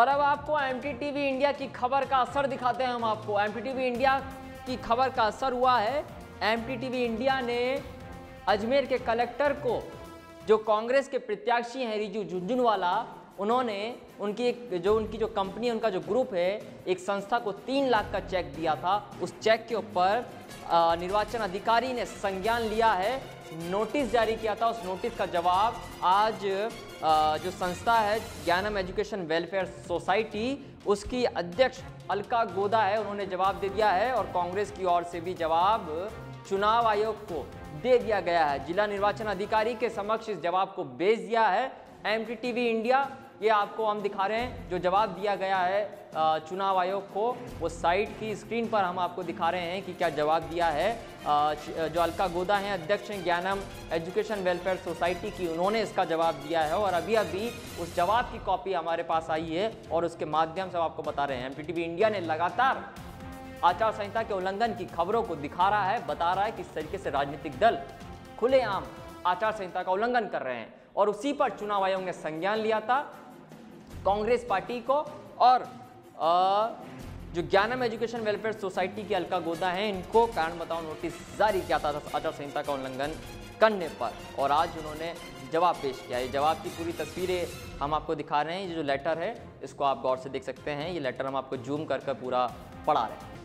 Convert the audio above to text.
और अब आपको MTTV इंडिया की खबर का असर दिखाते हैं हम आपको। MTTV इंडिया की खबर का असर हुआ है। MTTV इंडिया ने अजमेर के कलेक्टर को, जो कांग्रेस के प्रत्याशी हैं रिजू झुंझुनवाला, उन्होंने उनकी जो कंपनी है, उनका जो ग्रुप है, एक संस्था को 3 लाख का चेक दिया था। उस चेक के ऊपर निर्वाचन अधिकारी ने संज्ञान लिया है, नोटिस जारी किया था। उस नोटिस का जवाब आज जो संस्था है ज्ञानम एजुकेशन वेलफेयर सोसाइटी, उसकी अध्यक्ष अलका गोदा है, उन्होंने जवाब दे दिया है। और कांग्रेस की ओर से भी जवाब चुनाव आयोग को दे दिया गया है। जिला निर्वाचन अधिकारी के समक्ष इस जवाब को भेज दिया है MTTV इंडिया। ये आपको हम दिखा रहे हैं जो जवाब दिया गया है चुनाव आयोग को। वो साइट की स्क्रीन पर हम आपको दिखा रहे हैं कि क्या जवाब दिया है। जो अलका गोदा हैं, अध्यक्ष हैं ज्ञानम एजुकेशन वेलफेयर सोसाइटी की, उन्होंने इसका जवाब दिया है। और अभी अभी उस जवाब की कॉपी हमारे पास आई है और उसके माध्यम से आपको बता रहे हैं। MTTV इंडिया ने लगातार आचार संहिता के उल्लंघन की खबरों को दिखा रहा है, बता रहा है किस तरीके से राजनीतिक दल खुलेआम आचार संहिता का उल्लंघन कर रहे हैं। और उसी पर चुनाव आयोग ने संज्ञान लिया था कांग्रेस पार्टी को। और जो ज्ञानम एजुकेशन वेलफेयर सोसाइटी की अलका गोदा हैं, इनको कारण बताओ नोटिस जारी किया था आचार संहिता का उल्लंघन करने पर। और आज उन्होंने जवाब पेश किया। ये जवाब की पूरी तस्वीरें हम आपको दिखा रहे हैं। ये जो लेटर है, इसको आप गौर से देख सकते हैं। ये लेटर हम आपको जूम कर पूरा पढ़ा रहे हैं।